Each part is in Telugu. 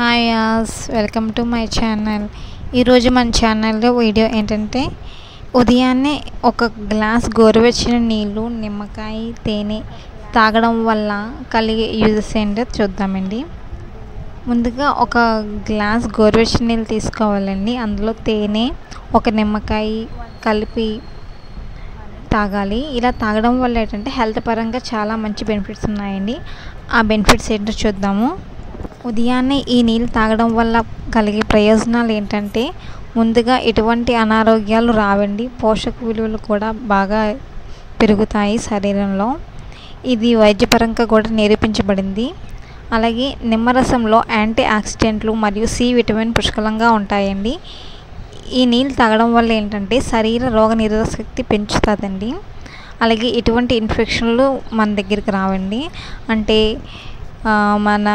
Hi as welcome to my channel. ఈరోజు మన ఛానల్లో వీడియో ఏంటంటే ఉదయాన్నే ఒక గ్లాస్ గోరువెచ్చని నీళ్ళు నిమ్మకాయ తేనె తాగడం వల్ల కలిగే యూజెస్ ఏంటో చూద్దామండి. ముందుగా ఒక గ్లాస్ గోరువెచ్చని నీళ్ళు తీసుకోవాలండి. అందులో తేనె ఒక నిమ్మకాయ కలిపి తాగాలి. ఇలా తాగడం వల్ల ఏంటంటే హెల్త్ పరంగా చాలా మంచి బెనిఫిట్స్ ఉన్నాయండి. ఆ బెనిఫిట్స్ ఏంటో చూద్దాము. ఉదయాన్నే ఈ నీళ్ళు తాగడం వల్ల కలిగే ప్రయోజనాలు ఏంటంటే ముందుగా ఎటువంటి అనారోగ్యాలు రావండి. పోషక విలువలు కూడా బాగా పెరుగుతాయి శరీరంలో. ఇది వైద్యపరంగా కూడా నిరూపించబడింది. అలాగే నిమ్మరసంలో యాంటీ ఆక్సిడెంట్లు మరియు సి విటమిన్ పుష్కలంగా ఉంటాయండి. ఈ నీళ్ళు తాగడం వల్ల ఏంటంటే శరీర రోగ నిరోధక శక్తి పెంచుతుందండి. అలాగే ఎటువంటి ఇన్ఫెక్షన్లు మన దగ్గరికి రావండి. అంటే మన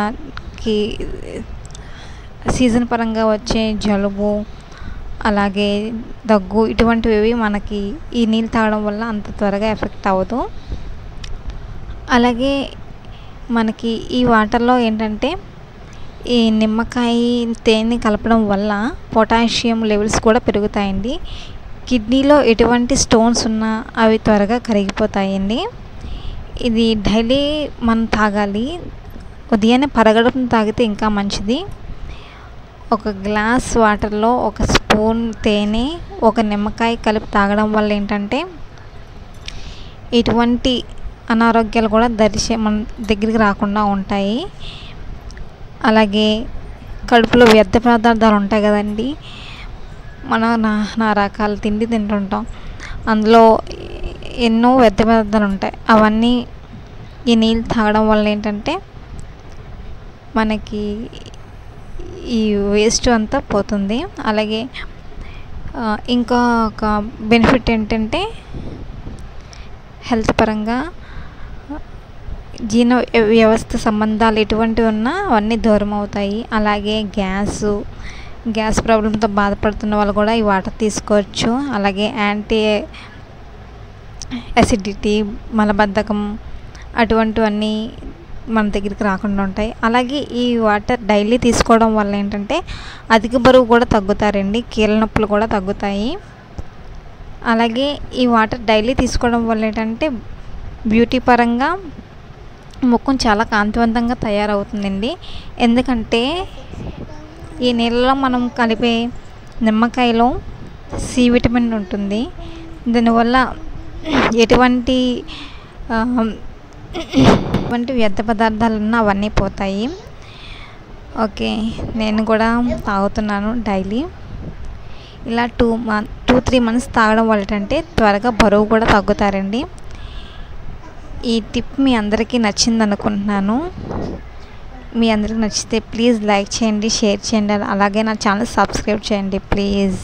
సీజన్ పరంగా వచ్చే జలుబు అలాగే దగ్గు ఇటువంటివి మనకి ఈ నీళ్ళు తాగడం వల్ల అంత త్వరగా ఎఫెక్ట్ అవ్వదు. అలాగే మనకి ఈ వాటర్లో ఏంటంటే ఈ నిమ్మకాయ తేనె కలపడం వల్ల పొటాషియం లెవెల్స్ కూడా పెరుగుతాయండి. కిడ్నీలో ఎటువంటి స్టోన్స్ ఉన్నా అవి త్వరగా కరిగిపోతాయండి. ఇది డైలీ మనం తాగాలి. ఉదయాన్నే పరగడుపున తాగితే ఇంకా మంచిది. ఒక గ్లాస్ వాటర్లో ఒక స్పూన్ తేనె ఒక నిమ్మకాయ కలిపి తాగడం వల్ల ఏంటంటే ఎటువంటి అనారోగ్యాలు కూడా మన దగ్గరికి రాకుండా ఉంటాయి. అలాగే కడుపులో వ్యర్థ పదార్థాలు ఉంటాయి కదండి, మనం నానా రకాల తిండి తింటుంటాం, అందులో ఎన్నో వ్యర్థ పదార్థాలు ఉంటాయి. అవన్నీ ఈ నీళ్ళు తాగడం వల్ల ఏంటంటే మనకి ఈ వేస్ట్ అంతా పోతుంది. అలాగే ఇంకా ఒక బెనిఫిట్ ఏంటంటే హెల్త్ పరంగా జీర్ణ వ్యవస్థ సంబంధాలు ఎటువంటివి ఉన్నా అవన్నీ దూరం అవుతాయి. అలాగే గ్యాస్ ప్రాబ్లంతో బాధపడుతున్న వాళ్ళు కూడా ఈ వాటర్ తీసుకోవచ్చు. అలాగే యాంటీ అసిడిటీ మలబద్ధకం అటువంటివన్నీ మన దగ్గరికి రాకుండా ఉంటాయి. అలాగే ఈ వాటర్ డైలీ తీసుకోవడం వల్ల ఏంటంటే అధిక బరువు కూడా తగ్గుతారండి, కీళ్ళ నొప్పులు కూడా తగ్గుతాయి. అలాగే ఈ వాటర్ డైలీ తీసుకోవడం వల్ల ఏంటంటే బ్యూటీ పరంగా ముఖం చాలా కాంతివంతంగా తయారవుతుందండి. ఎందుకంటే ఈ నీళ్ళలో మనం కలిపే నిమ్మకాయలో సి విటమిన్ ఉంటుంది. దీనివల్ల ఎటువంటి వ్యర్థ పదార్థాలు ఉన్నా అవన్నీ పోతాయి. ఓకే, నేను కూడా తాగుతున్నాను డైలీ. ఇలా 2-3 మంత్స్ తాగడం వల్ల అంటే త్వరగా బరువు కూడా తగ్గుతారండి. ఈ టిప్ మీ అందరికీ నచ్చింది అనుకుంటున్నాను. మీ అందరికీ నచ్చితే ప్లీజ్ లైక్ చేయండి, షేర్ చేయండి, అలాగే నా ఛానల్ సబ్స్క్రైబ్ చేయండి ప్లీజ్.